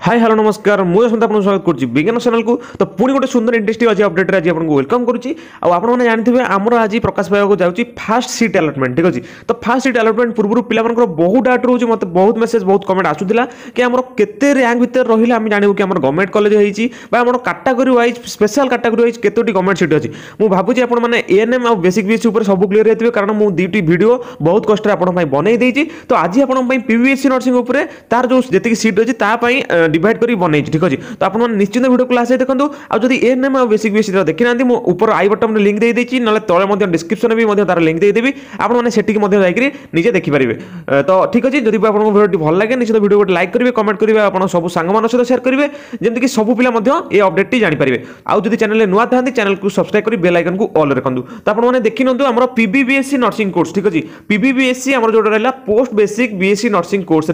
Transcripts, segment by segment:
Hi hello नमस्कार मुझे समेत आपको स्वागत करुच्ची विज्ञान चैनल को। तो पुणी गोटे सुंदर इंटरेस्टिंग आज अपडेट आज आपको वेलकम करुच्ची। आपने जानते हैं आमर आज प्रकाश पाइबा जाऊँगी फास्ट सीट अलॉटमेंट। ठीक अच्छे, तो फास्ट सीट अलॉटमेंट पूर्व पाकर बहुत डाउट रोचे। मत बहुत मेसेज बहुत कमेंट आसूला कि आम के रैंक भितर रही आम जानू कि गवर्नमेंट कॉलेज होमर category wise special category wise केतोटी गवर्नमेंट सीट अच्छी। मुझे भावी आपने एएनएम और बेसिक बीएससी उपर सब क्लियर होते हैं, कारण मुझे दुईटी वीडियो बहुत कष्ट आप बनई। तो आज आप पीबीबीएससी नर्सिंग उपर तार जो जी सीट अच्छी ताकि डिवाइड कर बनई। ठीक अच्छे, तो आप निश्चित वीडियो क्लास देखो। आदि एएनएम और बेसिक बीएससी देखी ना मुझे ऊपर आई बटन में लिंक दे देती ना तले डिस्क्रिप्शन में तार लिंक देदेवी। आपने से निजे देखिपारे। तो ठीक अच्छे, जब आप वीडियो भल लगे निश्चित वीडियो गोटे लाइक करेंगे, कमेंट करेंगे, आप सब सांग सहित सेयार करेंगे, जमीक सब पिला ये अपडेट जानीपारे। आदि चैनल नुआ था चैनल को सब्सक्राइब कर बेल आइकन को ऑल रखु। तो आपने देखी नुँ आम पीबीबीएससी नर्सिंग कोर्स। ठीक अच्छे, पीबीबीएससी आम जो रहा post basic BSc nursing course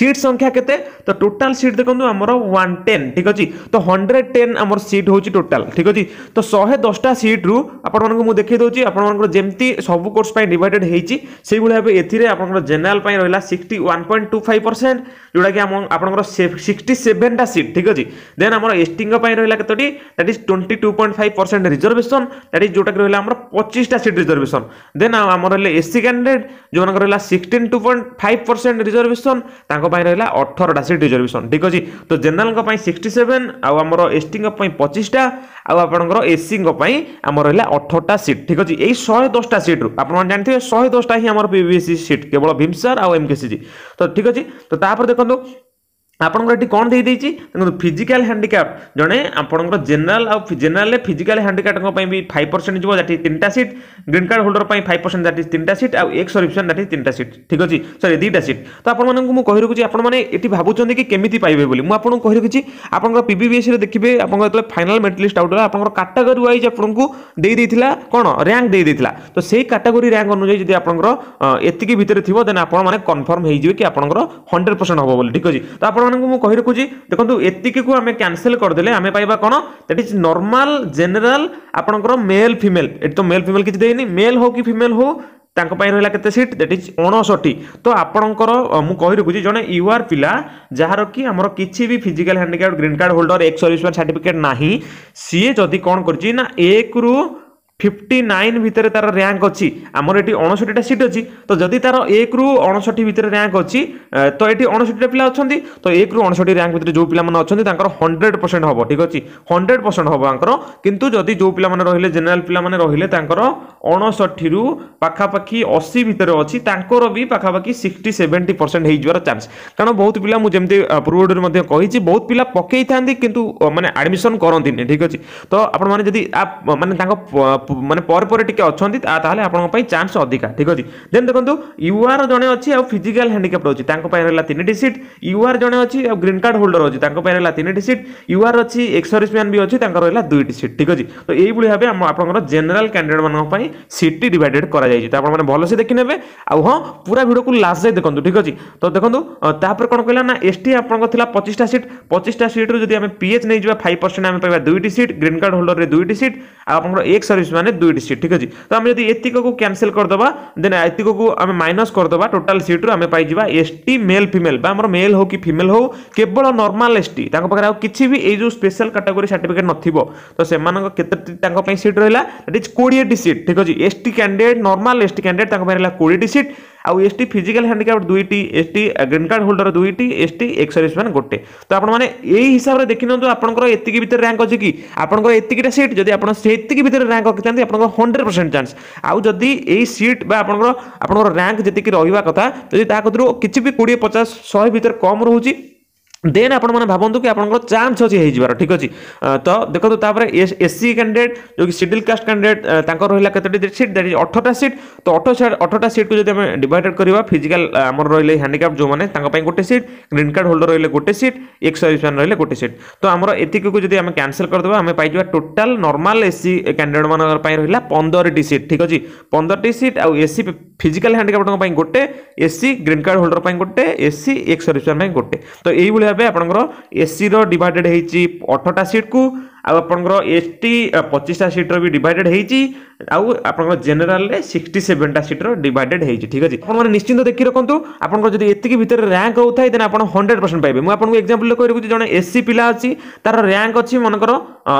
seat संख्या केते टोटाल सीट देखो आम 110। ठीक अच्छे, तो 110 आम सीट हो टोटाल। ठीक अच्छे, तो 110 सीट रू आपको देखे दूसरी आपमती सब कोर्स डिवाइडेड हो जेनरल रहा 61.25% जोटा कि आप 67टा सीट। ठीक अच्छे, देन आम एसटी रहा कतोटी that is 22.5% reservation that is जोटा कि रहा 25टा सीट रिजर्वेशन। देन आम रहा एससी कैंडिडेट जो रहा 16.5% रिजर्वेशन रहा 18टा सीट। ठीक अच्छे, तो जेनरल 67 आमर एसटी 25टा आपर एससी आम रहा 18टा सीट। ठीक अच्छे, यही 110टा सीट रू आप जानते हैं 110टा ही आम पीबीबीएससी सीट केवल भीमसार आउ एमकेसीजी। तो ठीक अच्छे, तो देखो आपंकर ये कौन दे देखो फिजिकल हैंडिकैप जड़े आपंकर जेनरल आउ जेनरल फिजिकल हैंडिकैप भी 5% जी दैट इज 3टा seat, green card holder 5% that is 3टा सीट आउ एक्स सर्विसमैन दैट इज 3टा सीट। ठीक अच्छे, सॉरी 2टा सीट। तो आपको कही रखुच्छी आपने ये भावुंट कि केमी पाइबे बोली मुझे कही रखी आपंकर पीबीबीएससी देखिए आपको फाइनल मेट लिस्ट आउट आप कैटेगरी वाइज आपको दे कौन रैंक दे तो सही कैटेगरी रैंक अनुजाई जब आपंकर एति भितर थी देन आपने कन्फर्म हो कि आपंकर 100% हम बोले। ठीक अच्छे, तो आप कही रखुच्छी देखो एतिक को आम कैनसल करदे आम पाइबा कौन दैट इज नॉर्मल जेनरल आपंकर मेल फीमेल। ये तो मेल फीमेल किसी देनी मेल हो कि फीमेल हो रहा केते सीट दैट इज 59। तो आपणकर मु कहि रखुची जने यूआर पिला जार कि हमर किछि भी physical handicap green card holder ex serviceman certificate नाही सीए जदि कोन करछि ना 1 रु 59 भितर तार रैंक अच्छी आमर ये 59टा सीट अच्छी। तो जदि तार 1 रु 59 भितर रैंक अच्छी तो ये 59टा पिला अच्छा, तो 1 रु 59 रैंक भितर जो पिला माने अच्छा 100% हम। ठीक अच्छे, 100% हम किंतु जदि जो पिला माने रहिले जनरल पिला माने रहिले 59 रु पाखापाखि 80 भितर अच्छी तांकर भी पाखापाखि 60-70% हो जवार चान्स। कारण बहुत पिला मुझे पूर्वडर कही बहुत पिला पकई था किंतु माने एडमिशन करती। ठीक अच्छे, तो आप मानते माने पर अच्छा चांस अधिका। ठीक अच्छे, देन देखो यूआर जड़े अच्छी फिजिकल हैंडिकैप अच्छी रहा 3टी सीट, यूआर जड़े अच्छी ग्रीन कार्ड होल्डर अच्छी रहा 3टी सीट, यूआर अच्छी एक्स सर्विसमैन भी अच्छी रहा 2टी सीट। ठीक अच्छे, तो यही भाव में आप जेनरल कैंडिडेट मानी सीट डिवाइडेड कर भल से देखने हाँ पूरा वीडियो को लास्ट जाए देखो। ठीक अच्छे, तो देखो कौन कहला ना एसटी आपंकर 25टा सीट, 25टा सीट रू जो पीएच नहीं जा 5% आम पाइबा 2टी सीट, ग्रीन कार्ड होल्डर 2टी सीट आप एक्स सर्विस माने 2टी सीट। ठीक अच्छे, तो आम जब एतिक को कैनसल करदे देन एतिक को आम माइनस करदे टोटाल सीट रू आम पाइबा एसटी मेल फीमेल आम मेल हो कि फीमेल हो केवल नॉर्मल एसटी पाखे किसी भी ये जो स्पेशल कैटेगरी सर्टिफिकेट न तो से के सीट रहा दैट इज 20टी सीट। ठीक अच्छे, ST candidate normal ST candidate रहा 20टी सीट आउ एसटी फिजिकल हैंडिकैप 2टी, एसटी ग्रीन कार्ड होल्डर 2टी, एसटी एक्स सर्विसमैन 1। तो आपने यही हिसाब से देखी नुँ आपंकर एतिक भितर रैंक अच्छे कि आपंकर एतिकटा सीट जब आप भितर रैंक रखिंट आप 100% चांस आउ जदि यही सीट आपंकर रैंक जी रहा कथा जब ताकू किसी भी 20-50-100 भर कम रोचे देन आप भावतु कि आपंकर चान्स अच्छी हो जावर। ठीक अच्छे, तो देखो तापर एससी कैंडिडेट जो कि शेड्यूल कास्ट कैंडिडेट रहा कतोटी सीट दैट इज 18टा सीट। तो 18टा सीट को जब हम डिवाइडेड करवा फिजिकल आम रही हैंडिकैप जो मैंने गोटे सीट, ग्रीन कार्ड होल्डर रही गोटे सीट, एक्स सर्विसमैन रही गोटे सीट। तो आम एतिक को जब आम कैनसल करदे आम पाइबा टोटाल नॉर्मल एससी कैंडिडेट मानी रहा 15टी सीट। ठीक अच्छे, 15टी सीट आउ एससी फिजिकल हैंडिकैप गोटे, एससी ग्रीन कार्ड होल्डर गोटे, एससी एक्स सर्विसमैन गोटे। तो यही एससी रो डिवाइडेड 18टा सीट को आपर एस टी 25 सीट री डिडेड हो जेनेल 67 सीट रिडेड हो ठीक अच्छे आप निश्चिंत देखी रखुद आपड़ी एति भर रैंक होता है देन आप 100% पाइबे मुझे एक्जाम्पल कह जो एससी पिला अच्छी तार रैंक अच्छी मनकर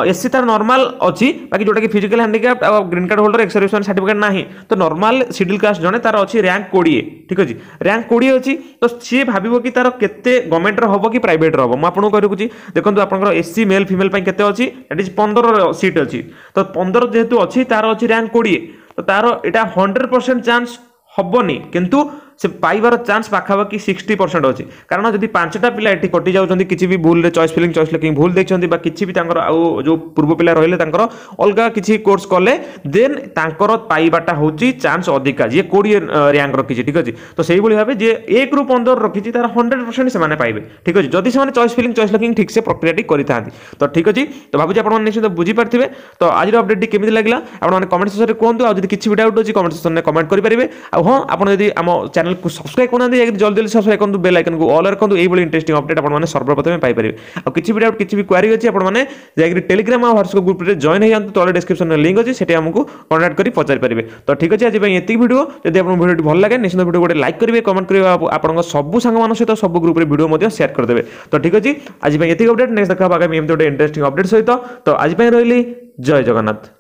एससी तार नॉर्मल अच्छी बाकी जोटा कि फिजिकल हैंडिकैप्ट आ green card holder ex serviceman certificate नहीं तो नॉर्मल शेड्यूल कास्ट जने तार अच्छी रैंक 20 ठीक अच्छे रैंक 20 अच्छी तो सी भाव कि तार के गवर्नमेंट हम कि प्राइट हम मुझे कह रखुच्छी देखो आप एससी मेल फिमेल केत अच्छी दैट इज 15 सीट अच्छी तो 15 जेहेतु अच्छी तार अच्छी रैंक 20 तो तार यहाँ 100% चान्स हेनी किंतु से पाइबार चान्स पाखापाखि 60% अच्छी कारण जब 5टा पिला ये कटि जाऊँच किसी भी भूल चॉइस फिलिंग भूल देखते किसी भी आउ जो पूर्व पिला रही अलग किसी कोर्स कले देन तांकर पाइबाटा हूँ चान्स अधिका जी 20 रैंक रखी ठीक अच्छे तो से भाव जी 1 रू 15 रखी तार 100% से पाइबे ठीक अच्छे जदि से चॉइस फिलिंग ठीक से प्रक्रिया करता तो ठीक अच्छे तो भाई आप निश्चित बुझीपारे तो आज अपडेट केमी लगे आप कमेंट सेक्शन में कहूँ आज किसी भी डाउट अच्छी कमेंट सेक्शन में कमेंट करेंगे हाँ आपड़ी आम चैनल को सब्सक्राइब करना जल्दी सब्सक्राइब कर बेल आइकन को ऑल रखुद यही इंटरेस्टिंग अपडेट आपने सर्वप्रथम पाइबे और किसी भी डाउट किसी भी क्वेरी अच्छी आपने जाकर टेलीग्राम और व्हाट्सएप ग्रुप में जॉइन हो जाते तले डिस्क्रिप्शन लिंक अच्छे से आमको कॉन्टैक्ट कर पचारि पारे तो ठीक अच्छे आज एति वीडियो जब आपको वीडियो भल लगे निश्चित वीडियो गोटे लाइक करेंगे कमेंट करेंगे आपको सबू सांग सहित सब ग्रुप में वीडियो शेयर करदे तो ठीक अच्छे आज एति अपडेट नेक्स्ट देखा आगामी एमती गोटे इंटरेस्टिंग अपडेट सहित तो आज रही जय जगन्नाथ।